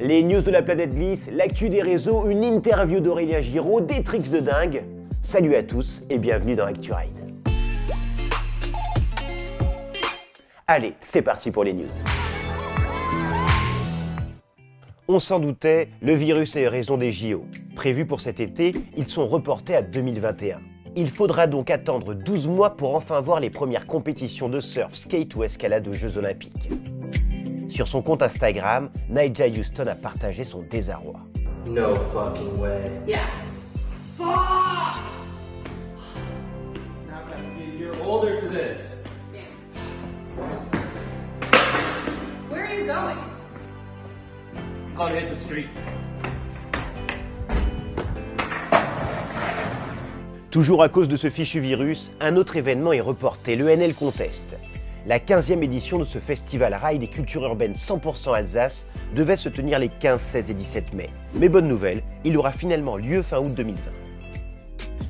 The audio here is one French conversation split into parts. les news de la planète glisse, l'actu des réseaux, une interview d'Aurélien Giraud, des tricks de dingue. Salut à tous et bienvenue dans ActuRide. Allez, c'est parti pour les news. On s'en doutait, le virus a eu raison des JO. Prévus pour cet été, ils sont reportés à 2021. Il faudra donc attendre 12 mois pour enfin voir les premières compétitions de surf, skate ou escalade aux Jeux Olympiques. Sur son compte Instagram, Nyjah Houston a partagé son désarroi. No fucking way. Yeah. Fuck! Now I have to be a year older for this. Where are you going? I'm gonna hit the streets. Toujours à cause de ce fichu virus, un autre événement est reporté, le NL Contest. La 15e édition de ce festival ride et culture urbaine 100% Alsace devait se tenir les 15, 16 et 17 mai. Mais bonne nouvelle, il aura finalement lieu fin août 2020.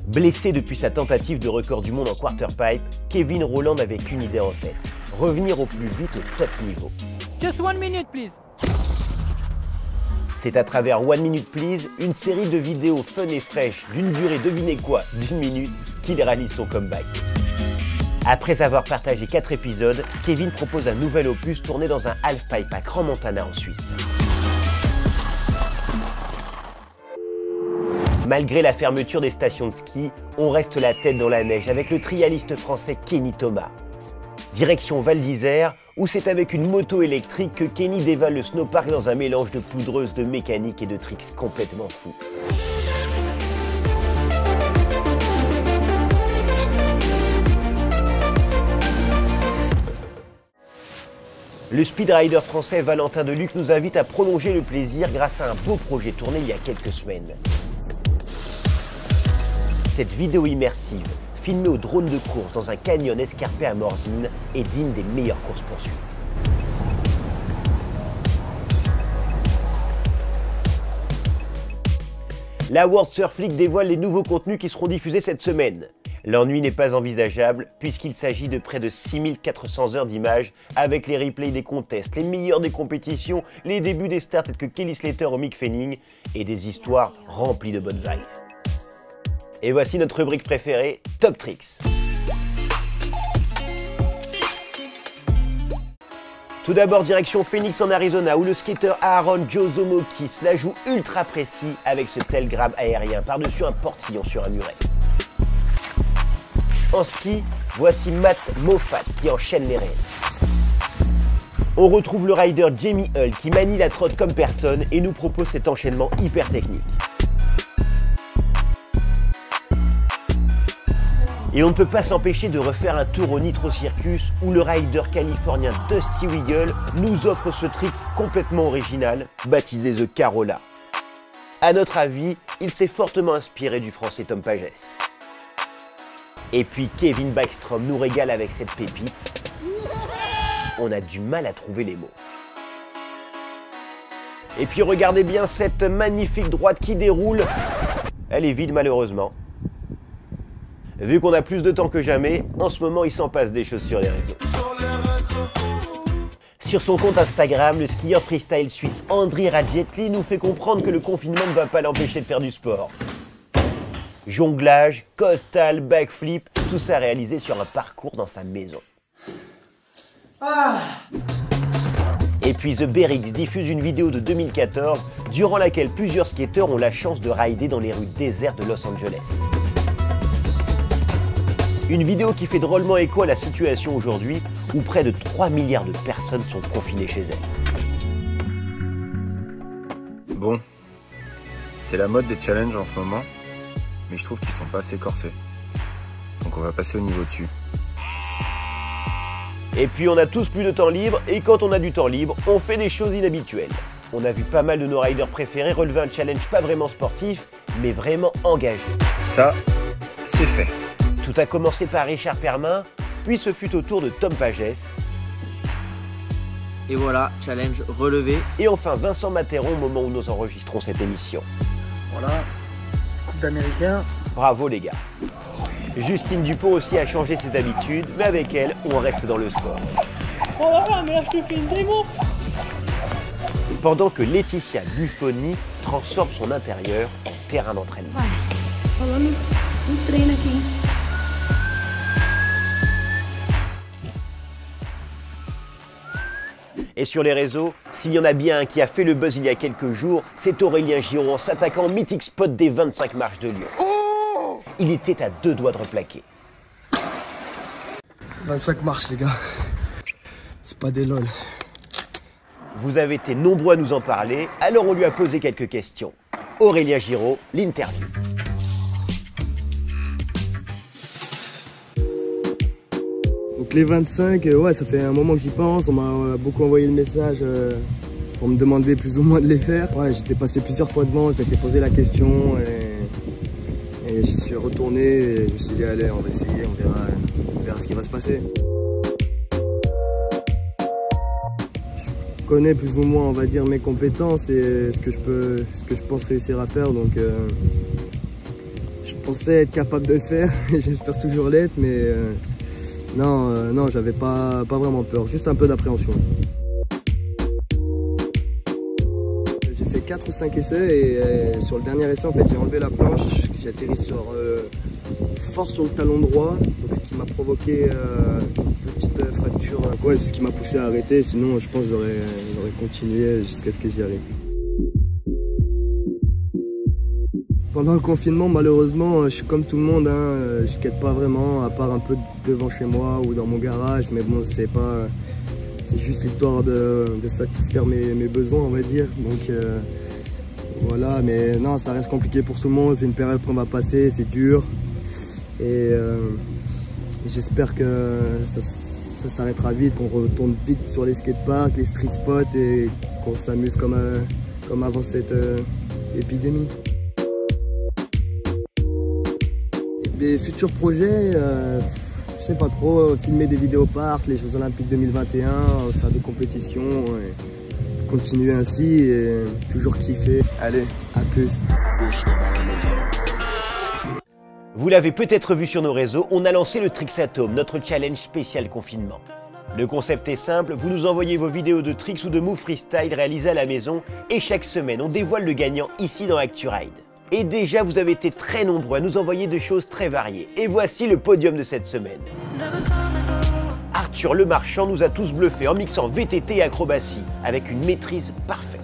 Blessé depuis sa tentative de record du monde en quarterpipe, Kevin Rolland n'avait qu'une idée en tête, revenir au plus vite au top niveau. Just one minute, please. C'est à travers One Minute Please, une série de vidéos fun et fraîches d'une durée, devinez quoi, d'une minute, qu'il réalise son comeback. Après avoir partagé 4 épisodes, Kevin propose un nouvel opus tourné dans un half-pipe à Grand Montana en Suisse. Malgré la fermeture des stations de ski, on reste la tête dans la neige avec le trialiste français Kenny Thomas. Direction Val-d'Isère, où c'est avec une moto électrique que Kenny dévale le snowpark dans un mélange de poudreuse, de mécanique et de tricks complètement fous. Le speedrider français Valentin Deluc nous invite à prolonger le plaisir grâce à un beau projet tourné il y a quelques semaines. Cette vidéo immersive, filmée au drone de course dans un canyon escarpé à Morzine, est digne des meilleures courses-poursuites. La World Surf League dévoile les nouveaux contenus qui seront diffusés cette semaine. L'ennui n'est pas envisageable puisqu'il s'agit de près de 6400 heures d'images avec les replays des contests, les meilleurs des compétitions, les débuts des stars tels que Kelly Slater ou Mick Fenning et des histoires remplies de bonnes vagues. Et voici notre rubrique préférée, Top Tricks. Tout d'abord, direction Phoenix en Arizona où le skater Aaron Josomokis la joue ultra précis avec ce tel grab aérien par-dessus un portillon sur un muret. En ski, voici Matt Moffat qui enchaîne les raids. On retrouve le rider Jamie Hull qui manie la trotte comme personne et nous propose cet enchaînement hyper technique. Et on ne peut pas s'empêcher de refaire un tour au Nitro Circus où le rider californien Dusty Wiggle nous offre ce trick complètement original, baptisé The Carola. A notre avis, il s'est fortement inspiré du français Tom Pagès. Et puis Kevin Backstrom nous régale avec cette pépite. On a du mal à trouver les mots. Et puis regardez bien cette magnifique droite qui déroule. Elle est vide malheureusement. Vu qu'on a plus de temps que jamais, en ce moment il s'en passe des choses sur les réseaux. Sur son compte Instagram, le skieur freestyle suisse Andri Ragettli nous fait comprendre que le confinement ne va pas l'empêcher de faire du sport. Jonglage, costal, backflip, tout ça réalisé sur un parcours dans sa maison. Ah. Et puis The BERX diffuse une vidéo de 2014 durant laquelle plusieurs skateurs ont la chance de rider dans les rues désertes de Los Angeles. Une vidéo qui fait drôlement écho à la situation aujourd'hui où près de 3 milliards de personnes sont confinées chez elles. Bon, c'est la mode des challenges en ce moment. Mais je trouve qu'ils sont pas assez corsés. Donc on va passer au niveau dessus. Et puis on a tous plus de temps libre, et quand on a du temps libre, on fait des choses inhabituelles. On a vu pas mal de nos riders préférés relever un challenge pas vraiment sportif, mais vraiment engagé. Ça, c'est fait. Tout a commencé par Richard Permain, puis ce fut au tour de Tom Pagès. Et voilà, challenge relevé. Et enfin Vincent Matéron au moment où nous enregistrons cette émission. Voilà. Américain. Bravo les gars. Justine Dupont aussi a changé ses habitudes, mais avec elle, on reste dans le sport. Oh là là, mais là je te fais une démo. pendant que Laetitia Buffoni transforme son intérieur en terrain d'entraînement. Et sur les réseaux, s'il y en a bien un qui a fait le buzz il y a quelques jours, c'est Aurélien Giraud en s'attaquant au mythique spot des 25 marches de Lyon. Oh, il était à 2 doigts de replaquer. 25 marches, les gars. C'est pas des lol. Vous avez été nombreux à nous en parler, alors on lui a posé quelques questions. Aurélien Giraud, l'interview. Donc les 25, ouais, ça fait un moment que j'y pense. On m'a beaucoup envoyé le message pour me demander plus ou moins de les faire. Ouais, j'étais passé plusieurs fois devant, je m'étais posé la question et j'y suis retourné. Et je me suis dit, allez, on va essayer, on verra ce qui va se passer. Je connais plus ou moins, on va dire, mes compétences et ce que je pense réussir à faire, donc je pensais être capable de le faire et j'espère toujours l'être, mais non, j'avais pas vraiment peur, juste un peu d'appréhension. J'ai fait 4 ou 5 essais et sur le dernier essai, en fait, j'ai enlevé la planche, j'ai atterri sur force sur le talon droit, donc ce qui m'a provoqué une petite fracture. Ouais, c'est ce qui m'a poussé à arrêter, sinon je pense que j'aurais continué jusqu'à ce que j'y arrive. Pendant le confinement, malheureusement, je suis comme tout le monde, hein, je quête pas vraiment, à part un peu devant chez moi ou dans mon garage, mais bon, c'est juste histoire de satisfaire mes besoins, on va dire. Donc, voilà, mais non, ça reste compliqué pour tout le monde, c'est une période qu'on va passer, c'est dur. Et j'espère que ça s'arrêtera vite, qu'on retourne vite sur les skateparks, les street spots et qu'on s'amuse comme avant cette épidémie. Mes futurs projets, je sais pas trop, filmer des vidéos parcs, les Jeux Olympiques 2021, faire des compétitions, et continuer ainsi et toujours kiffer. Allez, à plus. Vous l'avez peut-être vu sur nos réseaux, on a lancé le Trixatome, notre challenge spécial confinement. Le concept est simple, vous nous envoyez vos vidéos de tricks ou de moves freestyle réalisés à la maison et chaque semaine on dévoile le gagnant ici dans ActuRide. Et déjà vous avez été très nombreux à nous envoyer des choses très variées. Et voici le podium de cette semaine. Arthur Lemarchand nous a tous bluffés en mixant VTT et acrobatie avec une maîtrise parfaite.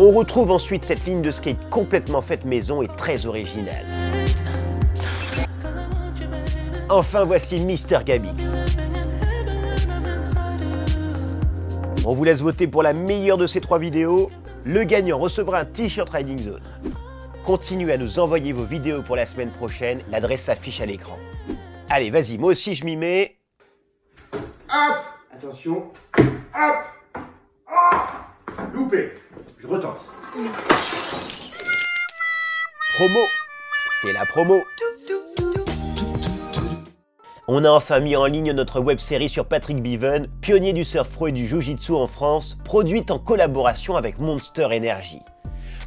On retrouve ensuite cette ligne de skate complètement faite maison et très originale. Enfin, voici Mister Gabi. On vous laisse voter pour la meilleure de ces 3 vidéos. Le gagnant recevra un t-shirt Riding Zone. Continuez à nous envoyer vos vidéos pour la semaine prochaine. L'adresse s'affiche à l'écran. Allez, vas-y, moi aussi je m'y mets. Hop! Attention. Hop! Oh! Loupé! Je retente. Promo, c'est la promo. On a enfin mis en ligne notre web-série sur Patrick Beaven, pionnier du surf pro et du jiu-jitsu en France, produite en collaboration avec Monster Energy.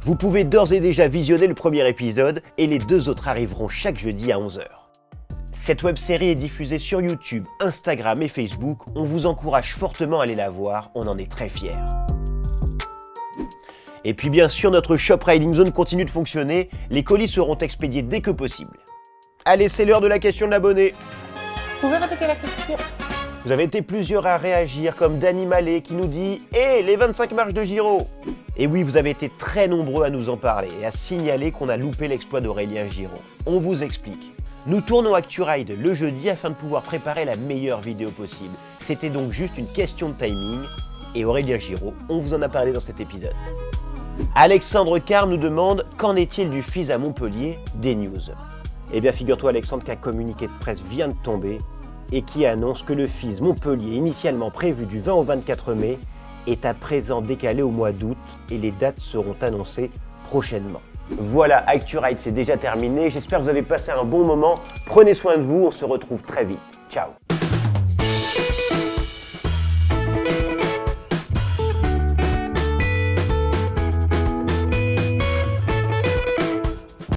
Vous pouvez d'ores et déjà visionner le premier épisode et les 2 autres arriveront chaque jeudi à 11h. Cette web-série est diffusée sur YouTube, Instagram et Facebook. On vous encourage fortement à aller la voir, on en est très fiers. Et puis bien sûr, notre shop Riding Zone continue de fonctionner, les colis seront expédiés dès que possible. Allez, c'est l'heure de la question de l'abonné. Vous pouvez répéter la question? Vous avez été plusieurs à réagir, comme Dany Mallet qui nous dit « Hé, les 25 marches de Giraud !» Et oui, vous avez été très nombreux à nous en parler et à signaler qu'on a loupé l'exploit d'Aurélien Giraud. On vous explique. Nous tournons ActuRide le jeudi afin de pouvoir préparer la meilleure vidéo possible. C'était donc juste une question de timing. Et Aurélien Giraud, on vous en a parlé dans cet épisode. Alexandre Carr nous demande « Qu'en est-il du FIS à Montpellier des news ?» Eh bien figure-toi Alexandre qu'un communiqué de presse vient de tomber et qui annonce que le FIS Montpellier, initialement prévu du 20 au 24 mai, est à présent décalé au mois d'août et les dates seront annoncées prochainement. Voilà, ActuRide c'est déjà terminé, j'espère que vous avez passé un bon moment, prenez soin de vous, on se retrouve très vite, ciao.